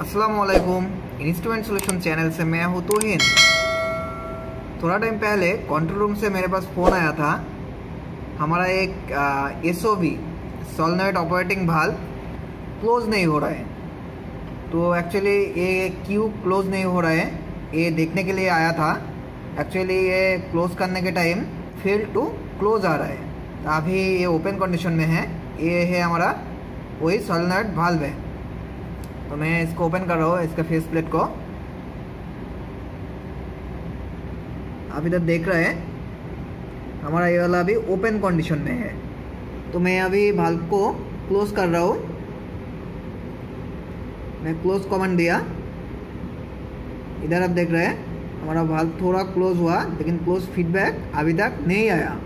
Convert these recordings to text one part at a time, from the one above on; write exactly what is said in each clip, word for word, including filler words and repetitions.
अस्सलामुअलैकुम। Instrument solution channel से मैं हूँ तोहिन। थोड़ा टाइम पहले कंट्रोल रूम से मेरे पास फ़ोन आया था। हमारा एक SOV solenoid operating valve close नहीं हो रहा है। तो एक्चुअली ये क्यों क्लोज नहीं हो रहा है ये देखने के लिए आया था। एक्चुअली ये क्लोज करने के टाइम फेल टू क्लोज आ रहा है। अभी ये ओपन कंडीशन में है। ये है हमारा वही सोलनॉइड वाल्व है। तो मैं इसको ओपन कर रहा हूँ, इसका फेस प्लेट को। आप इधर देख रहे हैं हमारा ये वाला अभी ओपन कंडीशन में है। तो मैं अभी वाल्व को क्लोज कर रहा हूँ। मैं क्लोज कमांड दिया। इधर आप देख रहे हैं हमारा वाल्व थोड़ा क्लोज हुआ, लेकिन क्लोज फीडबैक अभी तक नहीं आया।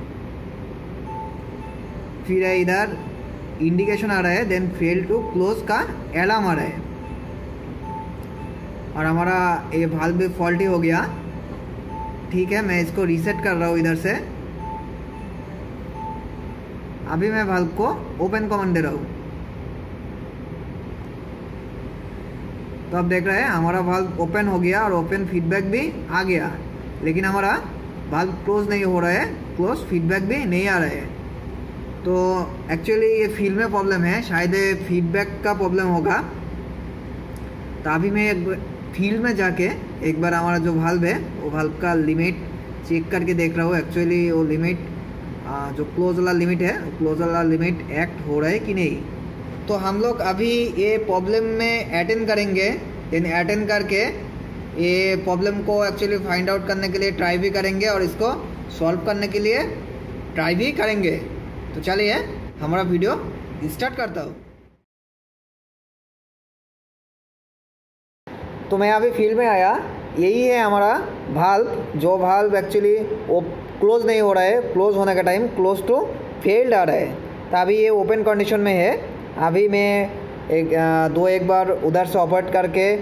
फिर इधर इंडिकेशन आ रहा है, देन फेल टू क्लोज का अलार्म आ रहा है। और हमारा ये वाल्व भी फॉल्टी हो गया। ठीक है, मैं इसको रीसेट कर रहा हूँ इधर से। अभी मैं वाल्व को ओपन कमांड दे रहा हूँ। तो आप देख रहे हैं हमारा वाल्व ओपन हो गया और ओपन फीडबैक भी आ गया, लेकिन हमारा वाल्व क्लोज नहीं हो रहा है, क्लोज फीडबैक भी नहीं आ रहा है। तो एक्चुअली ये फील्ड में प्रॉब्लम है, शायद फीडबैक का प्रॉब्लम होगा। तो अभी मैं एक फील्ड में जाके एक बार हमारा जो वाल्व है वो वाल्व का लिमिट चेक करके देख रहा हूँ। एक्चुअली वो लिमिट जो क्लोज वाला लिमिट है, क्लोज वाला लिमिट एक्ट हो रहा है कि नहीं। तो हम लोग अभी ये प्रॉब्लम में अटेंड करेंगे। देन अटेंड करके ये प्रॉब्लम को एक्चुअली फाइंड आउट करने के लिए ट्राई भी करेंगे और इसको सॉल्व करने के लिए ट्राई भी करेंगे। तो चलिए हमारा वीडियो स्टार्ट करता हूँ। तो मैं अभी फील्ड में आया। यही है हमारा वाल्व, जो वाल्व एक्चुअली वो क्लोज नहीं हो रहा है। क्लोज होने का टाइम क्लोज टू फेल्ड आ रहा है। तो अभी ये ओपन कंडीशन में है। अभी मैं एक दो एक बार उधर से ऑपरेट करके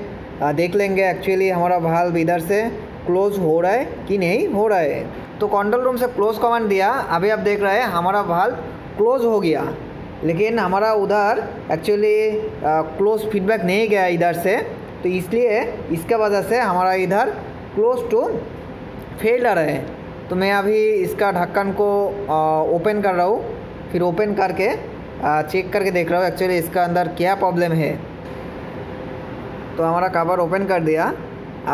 देख लेंगे एक्चुअली हमारा वाल्व इधर से क्लोज हो रहा है कि नहीं हो रहा है। तो कंट्रोल रूम से क्लोज कमांड दिया। अभी आप देख रहे हैं हमारा वाल्व क्लोज हो गया, लेकिन हमारा उधर एक्चुअली क्लोज फीडबैक नहीं गया इधर से। तो इसलिए इसके वजह से हमारा इधर क्लोज टू फेल्ड आ रहा है। तो मैं अभी इसका ढक्कन को ओपन कर रहा हूँ। फिर ओपन करके आ, चेक करके देख रहा हूँ एक्चुअली इसका अंदर क्या प्रॉब्लम है। तो हमारा कवर ओपन कर दिया।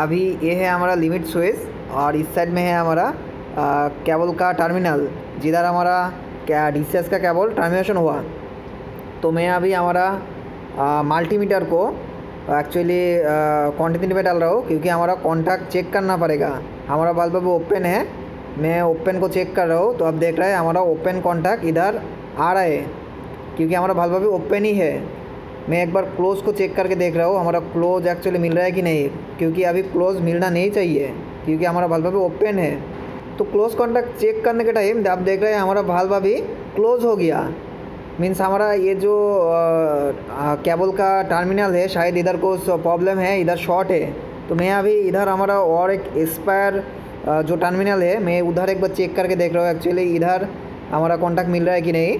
अभी ये है हमारा लिमिट स्विच और इस साइड में है हमारा केबल का टर्मिनल, जिधर हमारा क्या डीसीएस का केबल टर्मिनेशन हुआ। तो मैं अभी हमारा मल्टीमीटर को एक्चुअली क्वान्टिटी में डाल रहा हूँ, क्योंकि हमारा कॉन्टैक्ट चेक करना पड़ेगा। हमारा वाल्व अभी ओपन है, मैं ओपन को चेक कर रहा हूँ। तो आप देख रहे हैं हमारा ओपन कॉन्टैक्ट इधर आ रहा है, क्योंकि हमारा वाल्व अभी ओपन ही है। मैं एक बार क्लोज को चेक करके देख रहा हूँ हमारा क्लोज एक्चुअली मिल रहा है कि नहीं, क्योंकि अभी क्लोज मिलना नहीं चाहिए, क्योंकि हमारा वाल्व अभी ओपन है। तो क्लोज कॉन्टैक्ट चेक करने के टाइम आप देख रहे हैं हमारा वाल्व अभी क्लोज हो गया। मीन्स हमारा ये जो केबल का टर्मिनल है, शायद इधर को प्रॉब्लम है, इधर शॉर्ट है। तो मैं अभी इधर हमारा और एक एक्सपायर जो टर्मिनल है, मैं उधर एक बार चेक करके देख रहा हूँ एक्चुअली इधर हमारा कॉन्टैक्ट मिल रहा है कि नहीं।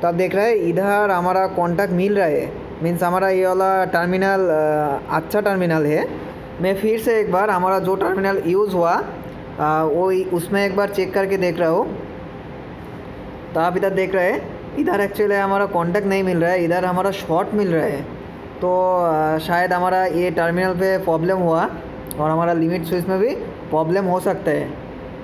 तो आप देख रहे हैं इधर हमारा कॉन्टैक्ट मिल रहा है, मीन्स हमारा ये वाला टर्मिनल अच्छा टर्मिनल है। मैं फिर से एक बार हमारा जो टर्मिनल यूज़ हुआ आ, वो उसमें एक बार चेक करके देख रहा हूँ। तो आप इधर देख रहे हैं इधर एक्चुअली हमारा कॉन्टैक्ट नहीं मिल रहा है, इधर हमारा शॉर्ट मिल रहा है। तो आ, शायद हमारा ये टर्मिनल पे प्रॉब्लम हुआ और हमारा लिमिट स्विच में भी प्रॉब्लम हो सकता है।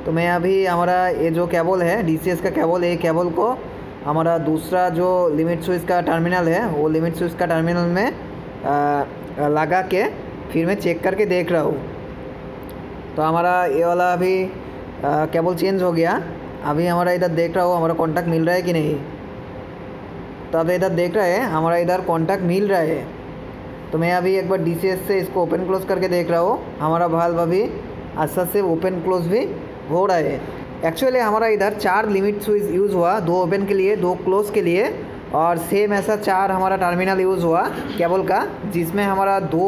तो मैं अभी हमारा ये जो केबल है डीसीएस का केबल, ये केबल को हमारा दूसरा जो लिमिट स्विच का टर्मिनल है वो लिमिट स्विच का टर्मिनल में आ, लगा के फिर मैं चेक करके देख रहा हूँ। तो हमारा ये वाला अभी केबल चेंज हो गया। अभी हमारा इधर देख रहा हूँ हमारा कॉन्टैक्ट मिल रहा है कि नहीं। तो अब इधर देख रहा है हमारा इधर कॉन्टैक्ट मिल रहा है। तो मैं अभी एक बार डीसीएस से इसको ओपन क्लोज करके देख रहा हूँ। हमारा वाल्व अभी अच्छा से ओपन क्लोज भी हो रहा है। एक्चुअली हमारा इधर चार लिमिट स्विच यूज़ हुआ, दो ओपन के लिए दो क्लोज के लिए, और सेम ऐसा चार हमारा टर्मिनल यूज़ हुआ केबल का, जिसमें हमारा दो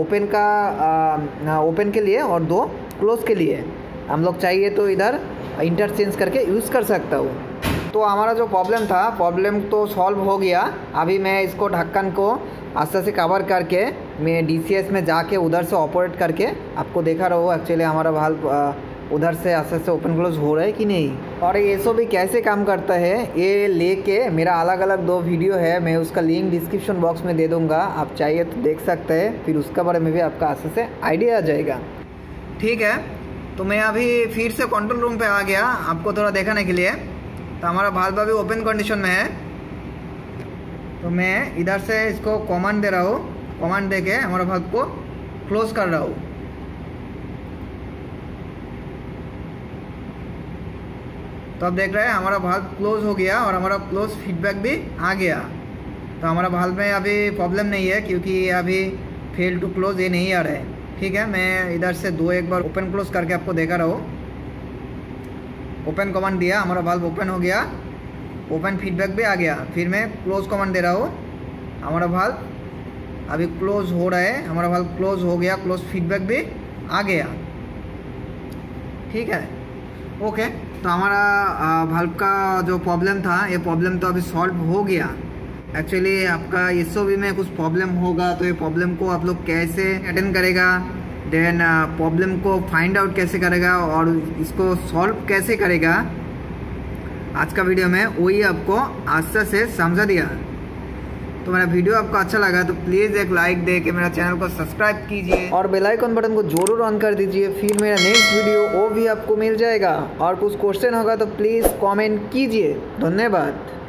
ओपन का आ, ओपन के लिए और दो क्लोज के लिए। हम लोग चाहिए तो इधर इंटरचेंज करके यूज़ कर सकता हूँ। तो हमारा जो प्रॉब्लम था, प्रॉब्लम तो सॉल्व हो गया। अभी मैं इसको ढक्कन को आस्ते से कवर करके मैं डीसीएस में जाके उधर से ऑपरेट करके आपको देखा रहा हूँ एक्चुअली हमारा वाल्व उधर से आस्ते से ओपन क्लोज हो रहा है कि नहीं और ये एसओवी कैसे काम करता है ये लेके मेरा अलग अलग दो वीडियो है, मैं उसका लिंक डिस्क्रिप्शन बॉक्स में दे दूँगा, आप चाहिए तो देख सकते हैं, फिर उसके बारे में भी आपका आस्ते से आइडिया आ जाएगा। ठीक है, तो मैं अभी फिर से कंट्रोल रूम पे आ गया आपको थोड़ा दिखाने के लिए। तो हमारा वाल्व अभी ओपन कंडीशन में है, तो मैं इधर से इसको कमांड दे रहा हूँ, कमांड दे के हमारा वाल्व को क्लोज कर रहा हूँ। तो आप देख रहे हैं हमारा वाल्व क्लोज हो गया और हमारा क्लोज फीडबैक भी आ गया। तो हमारा वाल्व में अभी प्रॉब्लम नहीं है क्योंकि अभी फेल टू क्लोज ये नहीं आ रहा है। ठीक है, मैं इधर से दो एक बार ओपन क्लोज करके आपको देखा रहा हूँ। ओपन कमांड दिया, हमारा वाल्व ओपन हो गया, ओपन फीडबैक भी आ गया। फिर मैं क्लोज कमांड दे रहा हूँ, हमारा वाल्व अभी क्लोज हो रहा है, हमारा वाल्व क्लोज हो गया, क्लोज फीडबैक भी आ गया। ठीक है, ओके। तो हमारा वाल्व का जो प्रॉब्लम था ये प्रॉब्लम तो अभी सॉल्व हो गया। एक्चुअली आपका एसओवी में कुछ प्रॉब्लम होगा, तो ये प्रॉब्लम को आप लोग कैसे अटेंड करेगा, देन प्रॉब्लम को फाइंड आउट कैसे करेगा और इसको सॉल्व कैसे करेगा, आज का वीडियो में वही आपको आस्था से समझा दिया। तो मेरा वीडियो आपको अच्छा लगा तो प्लीज़ एक लाइक दे के मेरा चैनल को सब्सक्राइब कीजिए और बेल आइकन बटन को जरूर ऑन कर दीजिए, फिर मेरा नेक्स्ट वीडियो वो भी आपको मिल जाएगा। और कुछ क्वेश्चन होगा तो प्लीज़ कॉमेंट कीजिए। धन्यवाद।